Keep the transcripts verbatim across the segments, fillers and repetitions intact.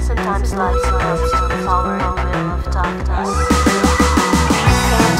Sometimes life's goes to the flower in the middle of darkness. And that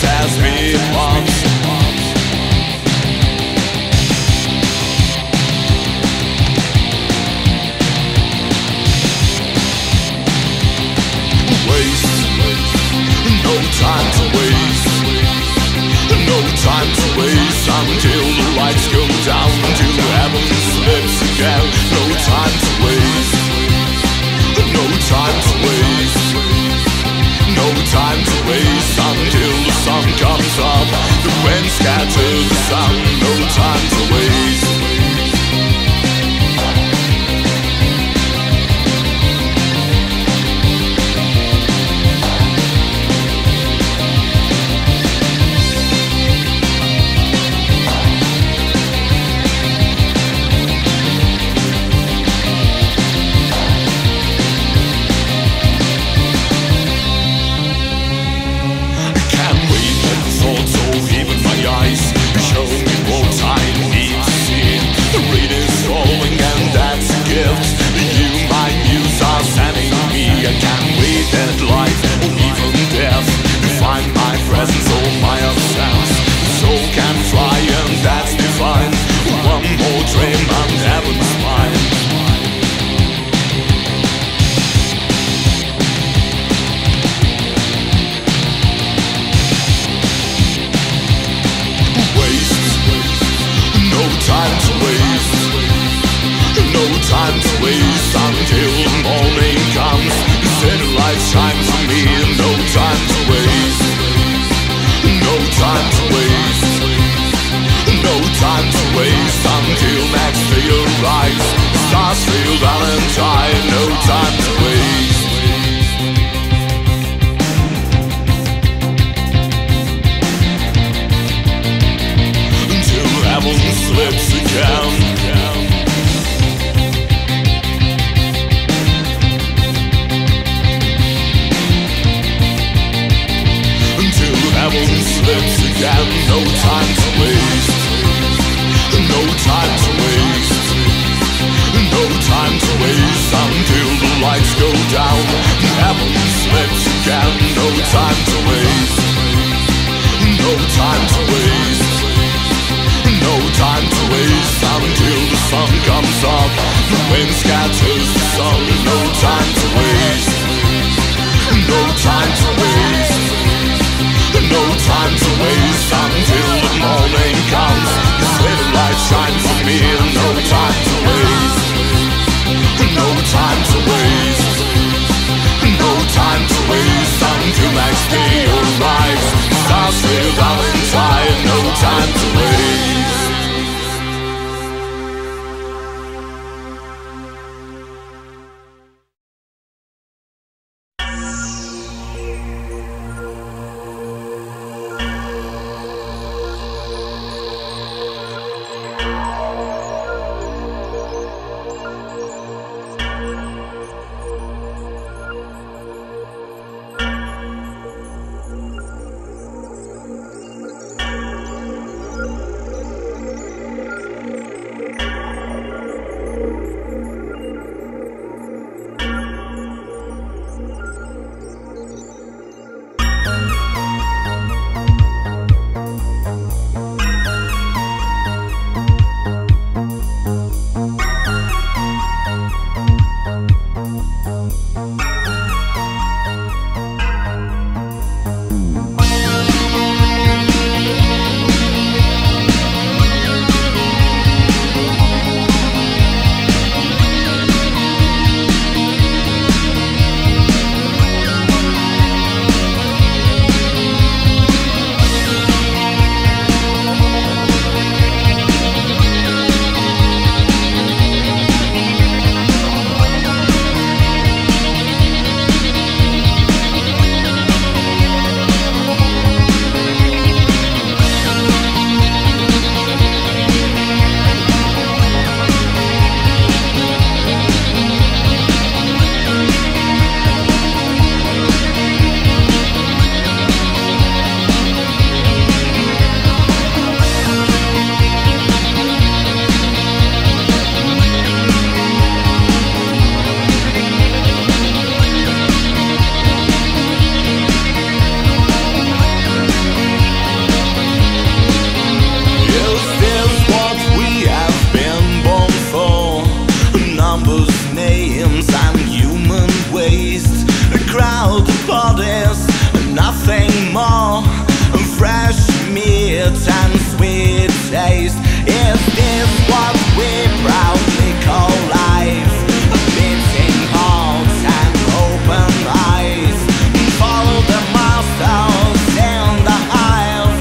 has me once. time to waste, no time to waste, until the lights go down, until heaven sleeps again. No time to waste, no time to waste, no time to waste, until the sun comes up, the wind scatters the sun. No time to waste. Time to waste until the morning comes. Instead of life shines on me, no time to waste, no time to waste, no time to waste, until next day arrives. Stars feel valentine, no time to waste. Until heaven slips again. Slips again, no time to waste, no time to waste, no time to waste, until the lights go down, heaven slips again, no time to waste, no time to waste, no time to waste, until the sun comes up, the wind scatters the sun, no time to waste, no time to waste. No time to waste until the morning comes. This little light shines on me. No time to waste. No time to waste. No time to waste until next day arrives. Stars fade out in time. No time to waste. nothing more. Fresh meat and sweet taste. Is this what we proudly call life? Beating hearts and open eyes. Follow the masters in the aisles,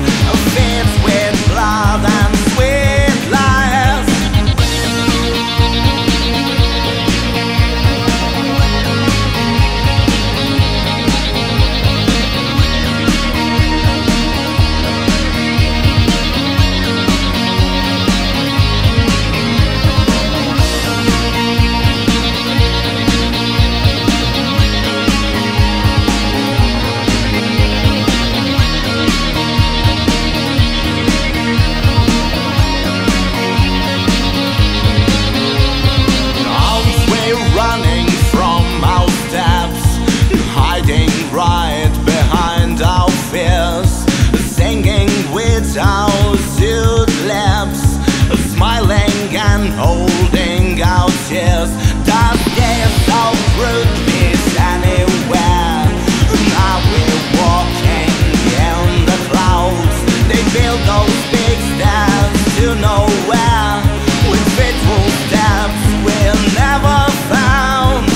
fit with blood and sweet lies. Our suit lips, smiling and holding our tears. That is so fruitless anywhere. Now we're walking in the clouds. They build those big stairs to nowhere. With faithful steps we'll never found.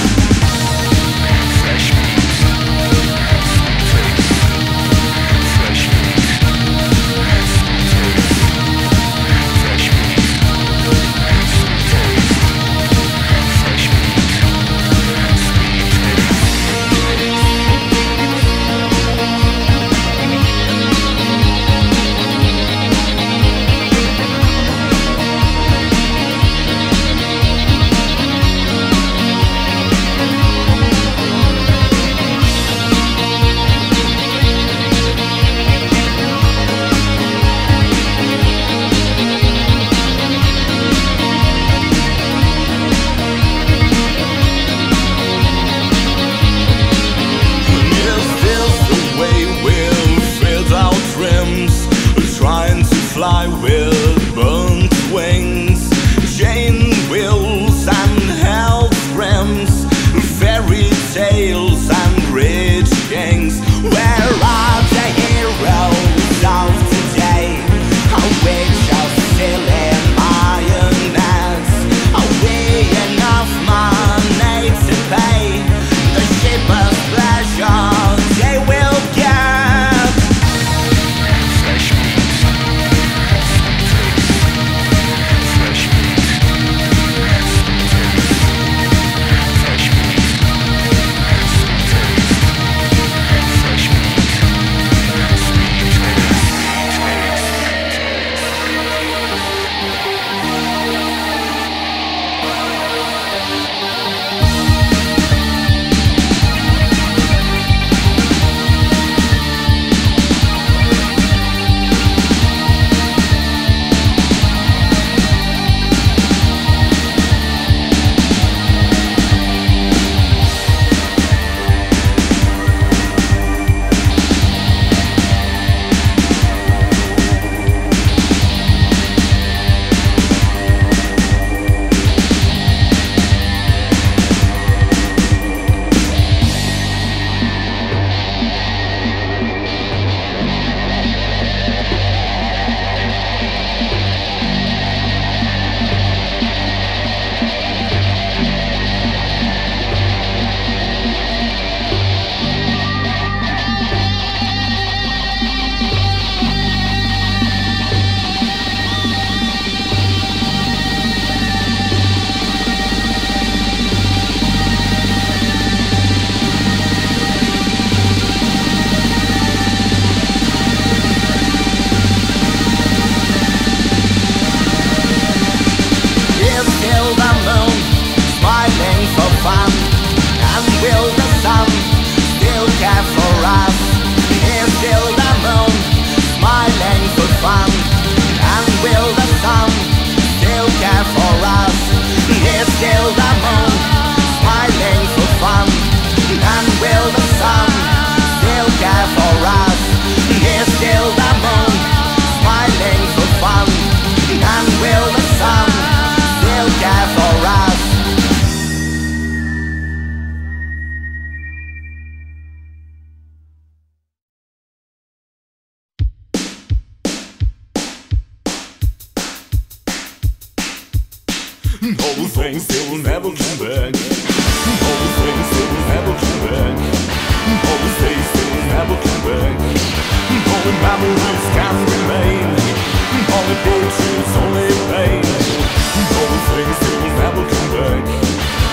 Bobo venceu o Nebuchadnezzar. Bobo venceu o Nebuchadnezzar. Bobo venceu o Nebuchadnezzar. Bobo and Babylon's gods remain. Bobo virtue's only pain. Bobo venceu o Nebuchadnezzar.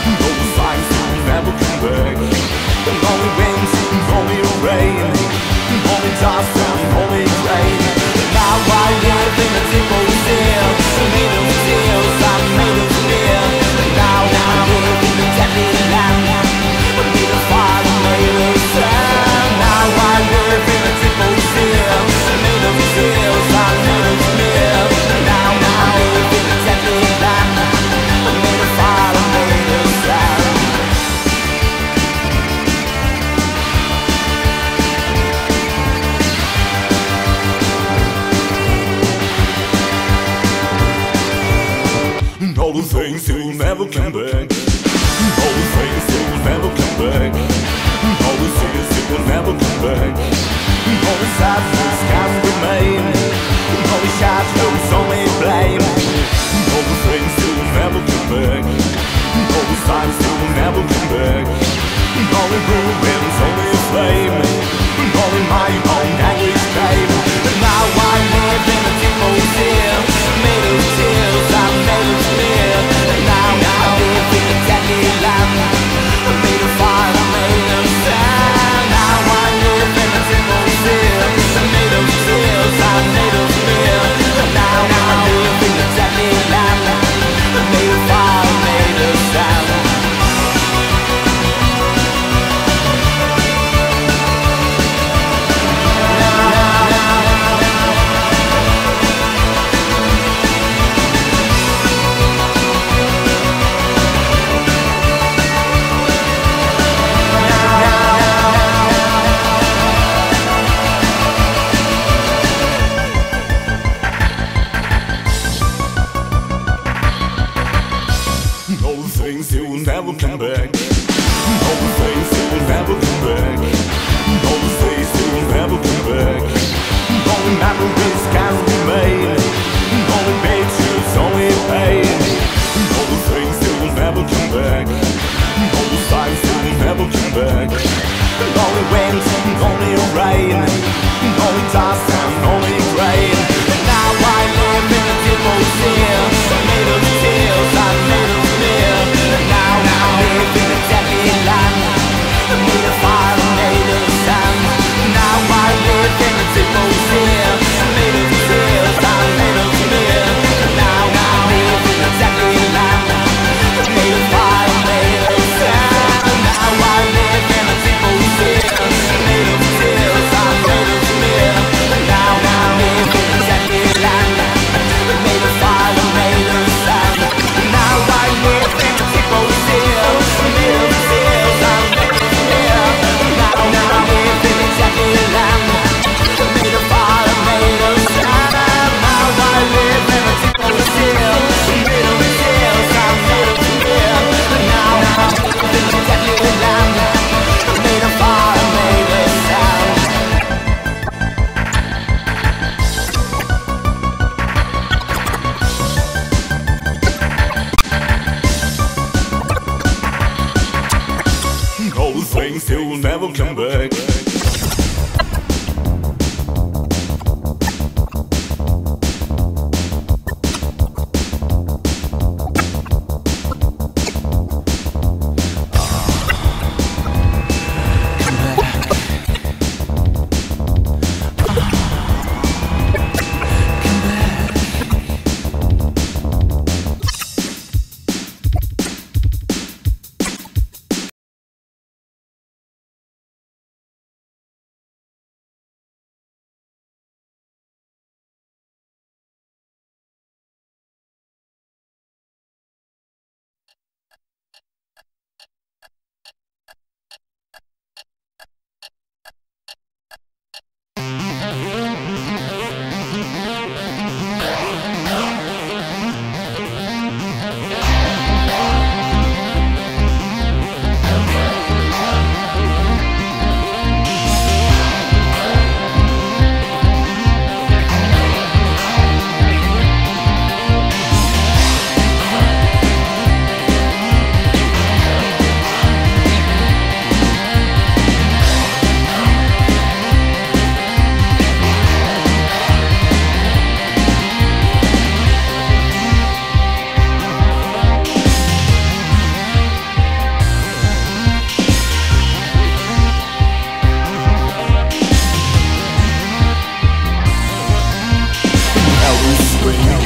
Bobo venceu o Nebuchadnezzar. Bobo venceu o only rain. Bobo dust and only rain. Now I am the people still. So little deals I'm made of steel. Now I'm in the deadly land. But we the fire made of sand. Now I live in the triple steel. So little deals I'm made of steel. Now I'm in the deadly land. But we the fire made of sand. All the things you will never come back. All the things you will never come back. All the things you will never come back. All the sad things can't remain. All the shadows only blame. All the things you will never come back. All the signs you will never come back. All the ruins only flame. All in my own anguish came. And now I live in a deep museum. Made of tears, I'm made of steel. And now I live in a deadly land. I'm made of fire, I'm made of sand. Now I live in a deep museum. I'm made of tears, I'm made of steel. And now I live in a deadly land. I'm made of fire, I'm made of sand.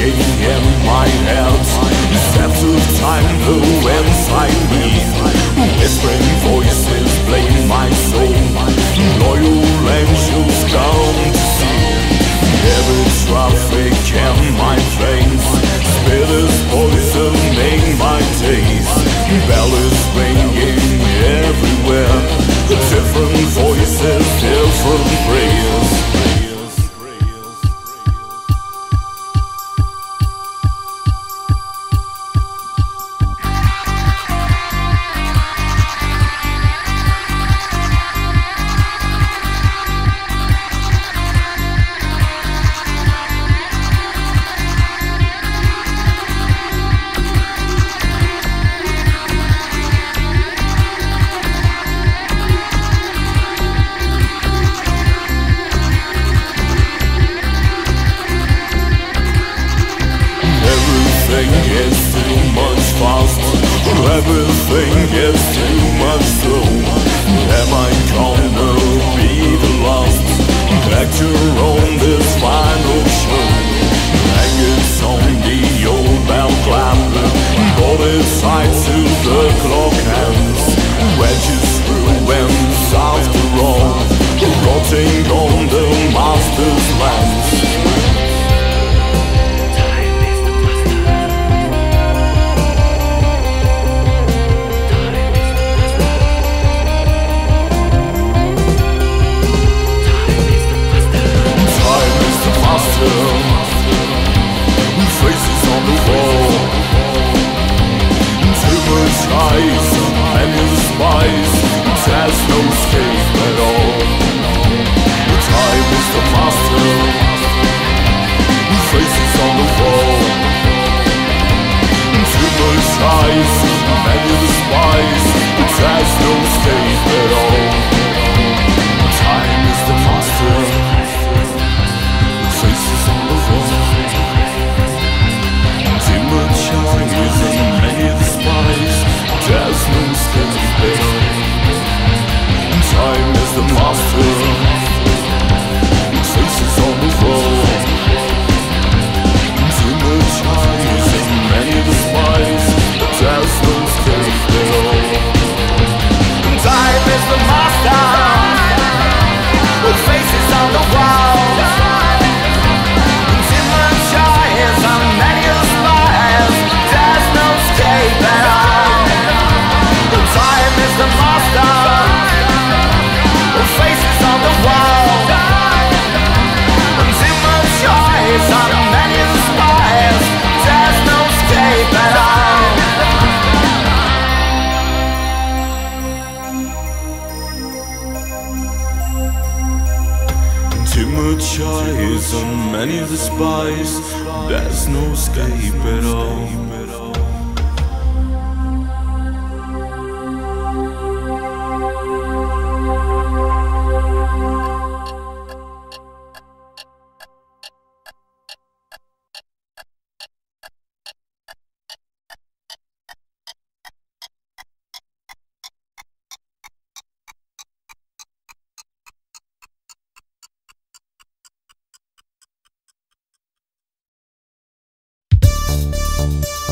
again in my hands. Steps of time, the winds I meet, whispering voices blame my soul. Loyal angels come to see every traffic in my veins. Spit is poisoning my days. Bell is ringing everywhere. Different voices, different prayers. Everything is too much so. Am I gonna be the last actor on this final show? Hangers on the old bell clapper, boarded sides to the clock hands. Wedges ruins after all, rotting on the master's lands. Faces on the wall, too much eyes, endless spies. There's no escape at all. Time is the master. Faces on the wall, too much eyes, endless spies. There's no escape at all. Time is the master. Time is the master. Faces on the wall, too much eyes and many despise. There's no escape at all. Time is the master. Faces on the wall, too much eyes and many despise. There's no escape at all. Time is the master. Faces on the wall, too much choice on many spies. There's no escape at all. Too much choice on many of the spies. There's no escape at all. We'll be right back.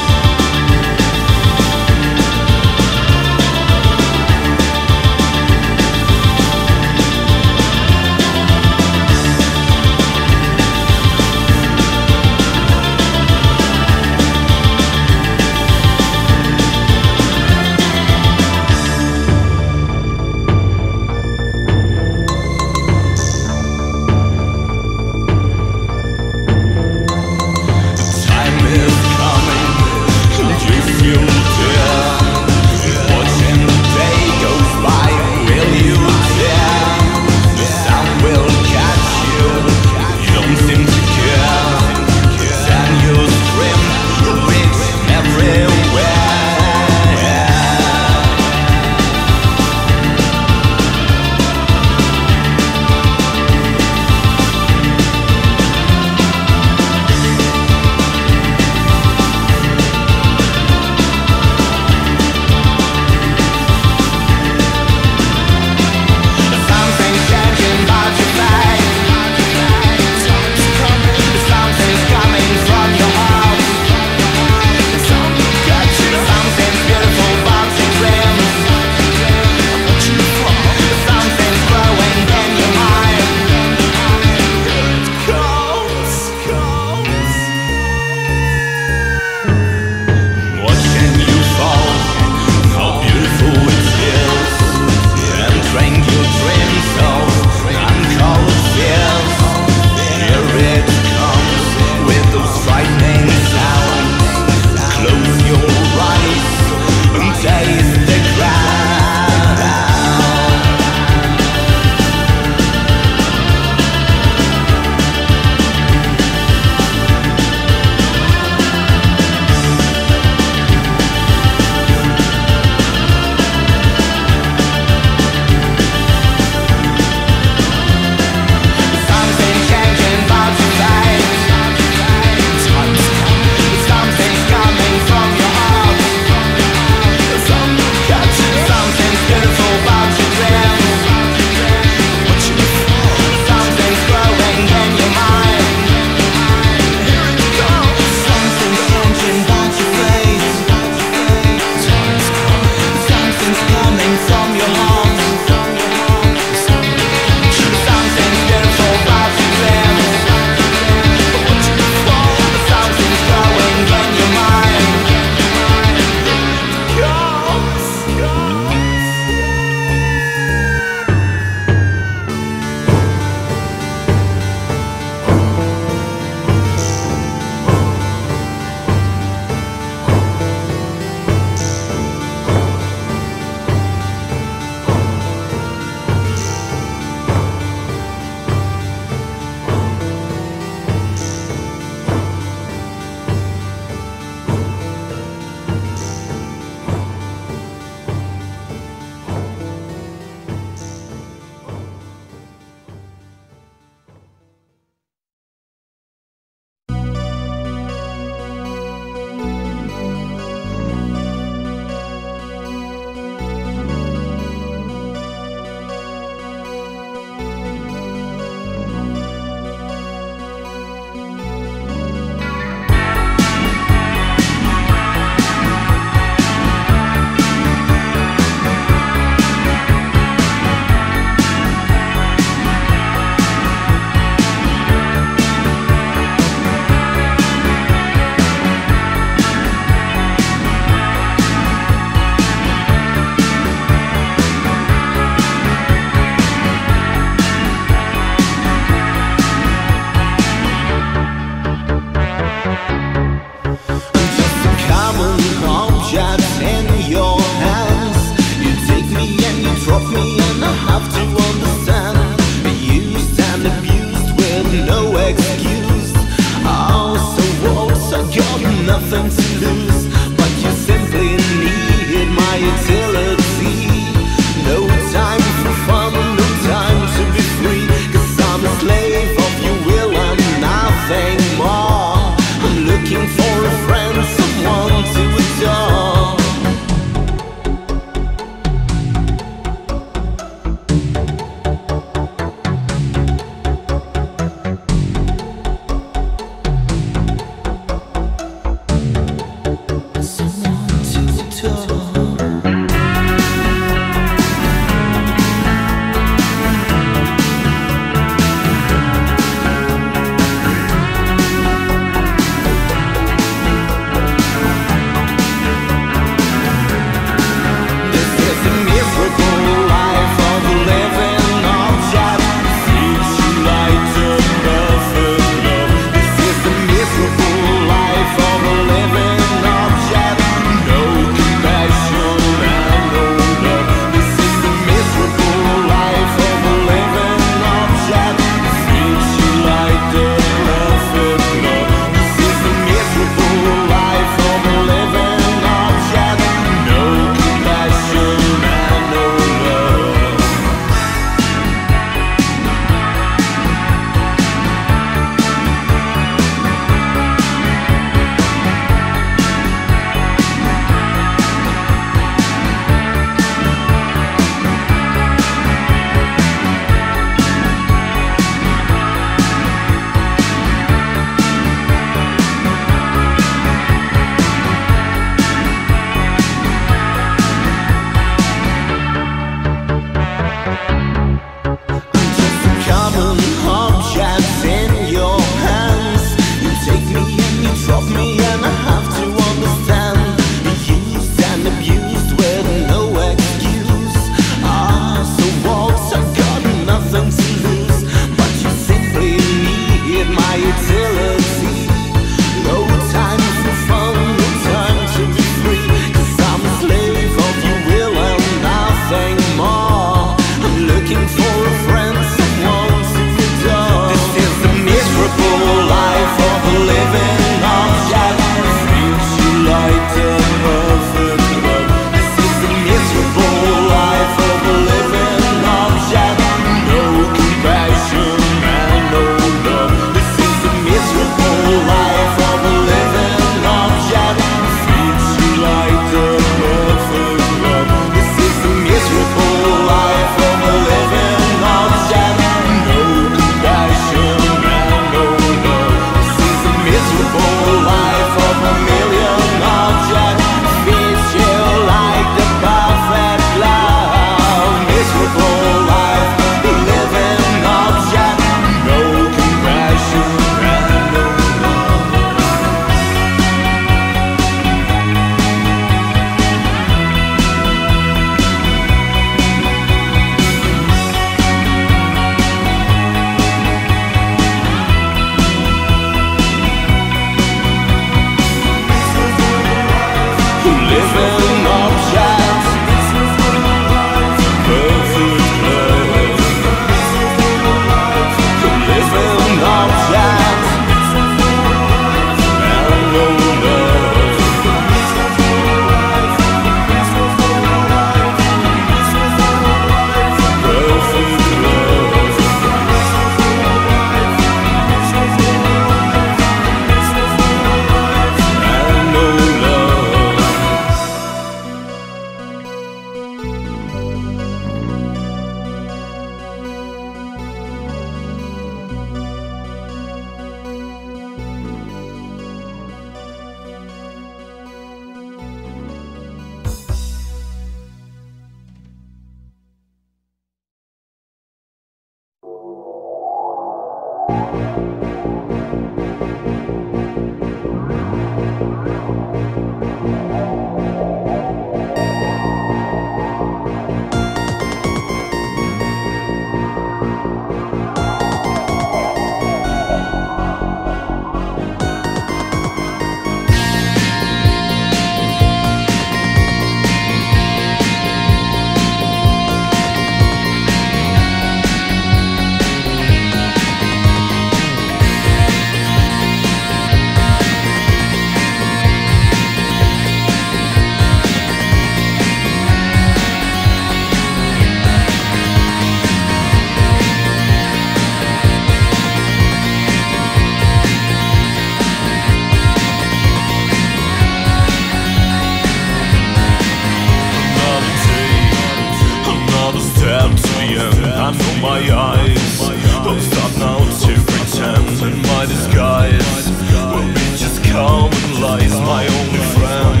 I know my eyes don't stop now to pretend that my disguise will be just common lies. My only friend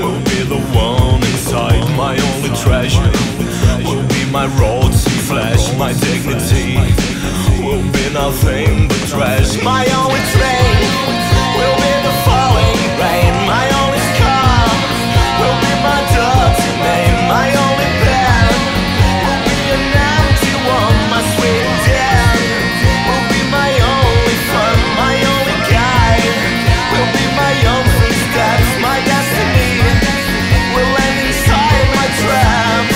will be the one inside. My only treasure will be my rotten flesh. My dignity will be nothing but trash. My only train will be the falling rain. My only scar will be my dirty name. My only pen will be an empty one. My sweet death will be my only fun. My only guide will be my only steps. My destiny will end inside my traps.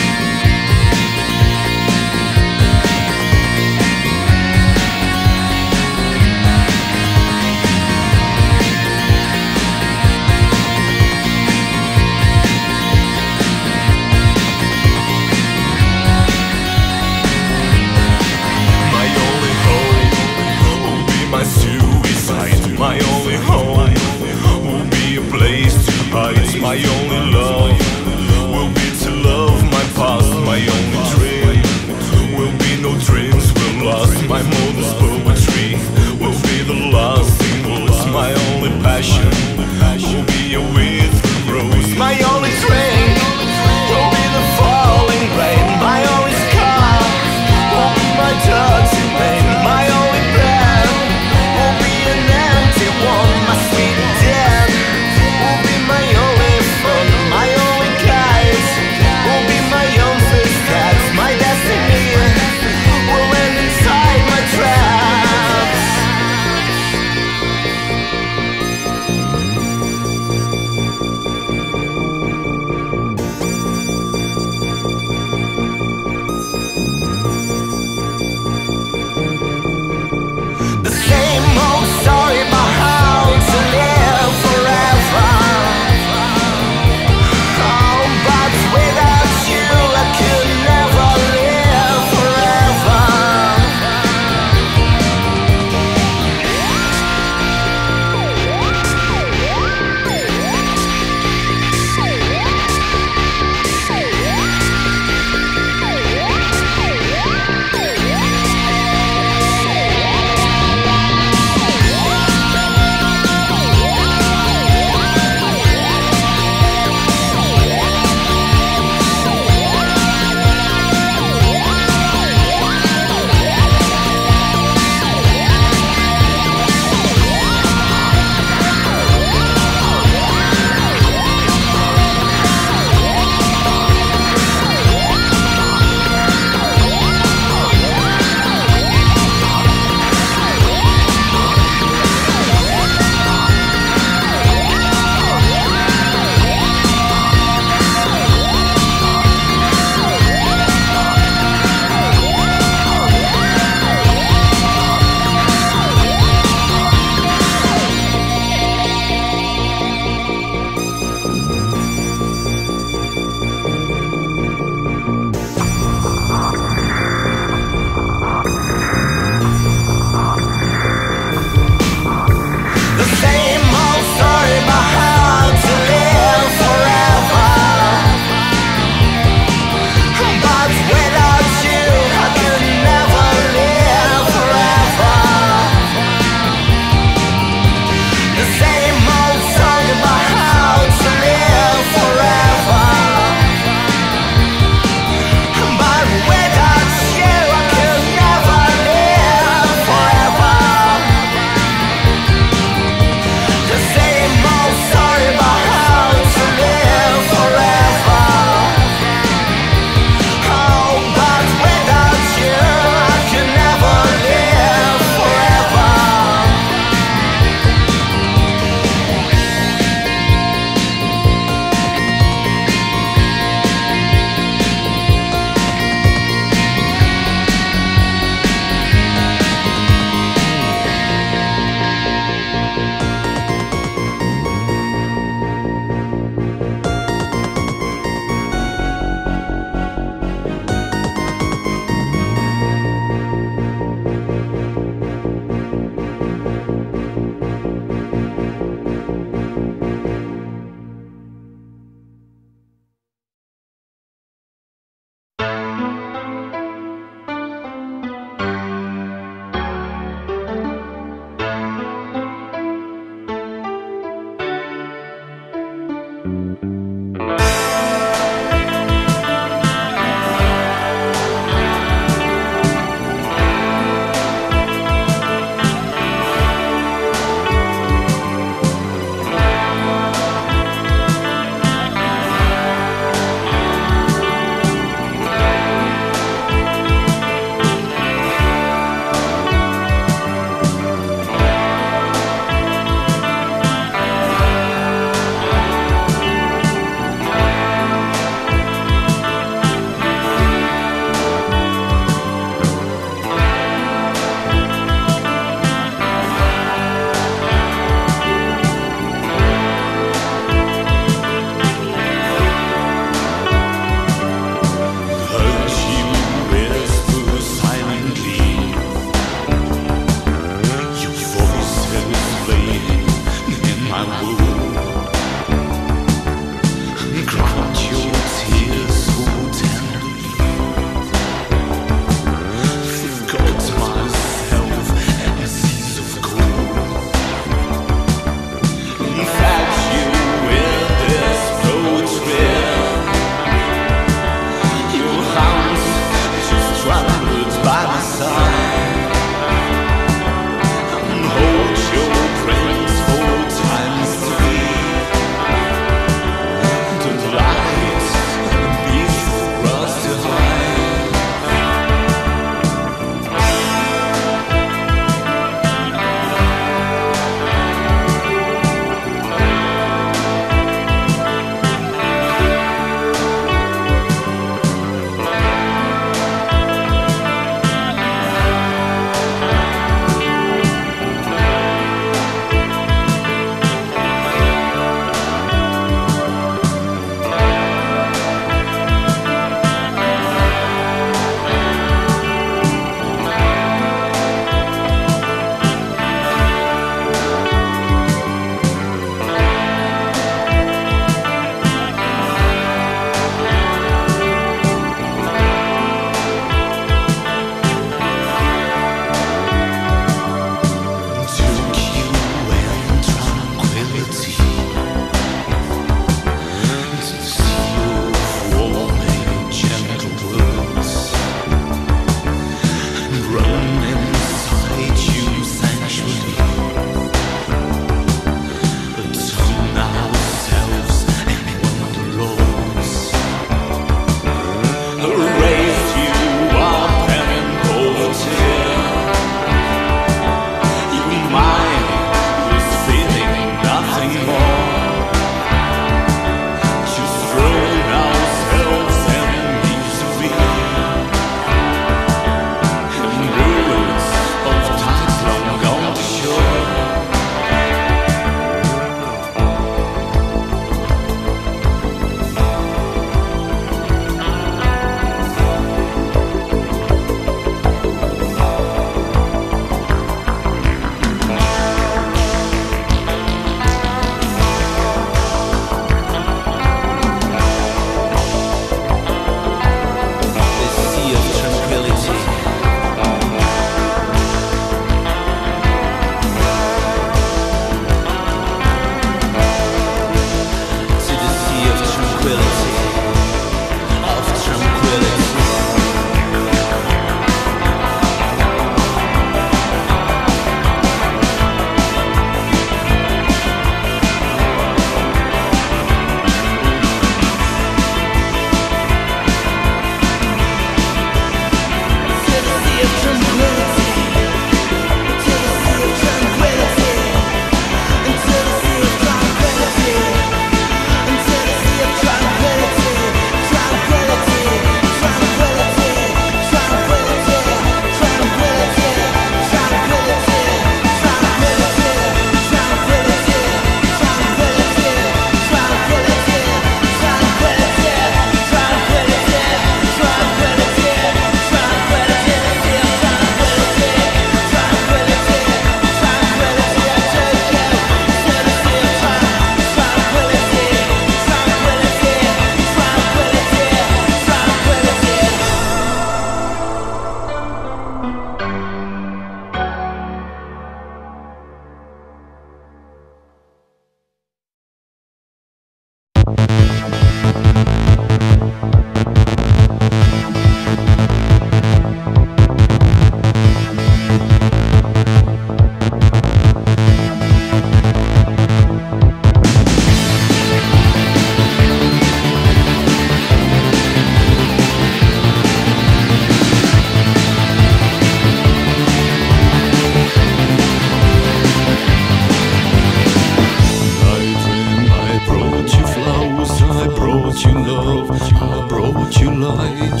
light.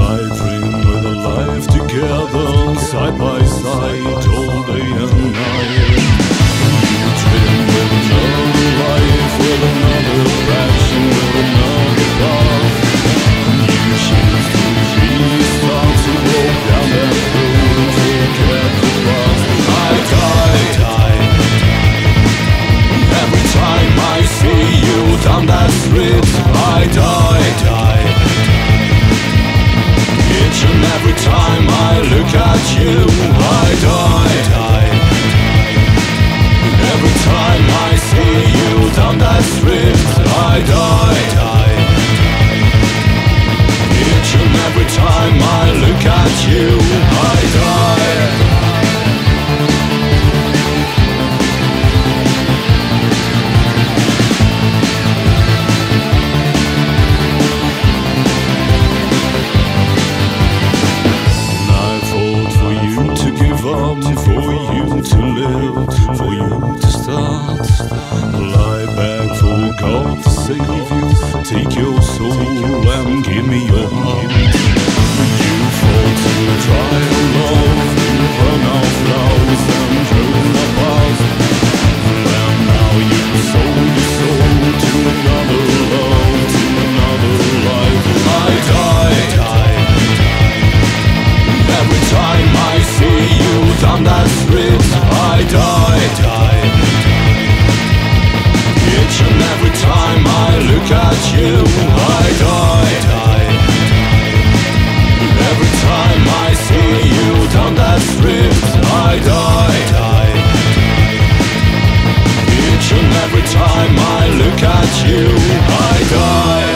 Life ring with a life together, side by side, all day and night. Dream with another life, with another passion, with another love. You choose to be start to walk down that road and forget the past. I die, die, every time I see you down that street. I die, die, each and every time I look at you. I die, die, every time I see you down that street. I die, die, each and every time I look at you. I die. For you to live, for you to start, lie back for God to save you. Take your soul and give me your heart. You fall to try to love, you burn out flowers and ruin the past. And now you sold your soul to another love, to another life. I die, die, every time I see you down that street. I die, die, each and every time I look at you. I die, die, every time I see you down that street. I die, die, each and every time I look at you. I die.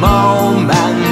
moment.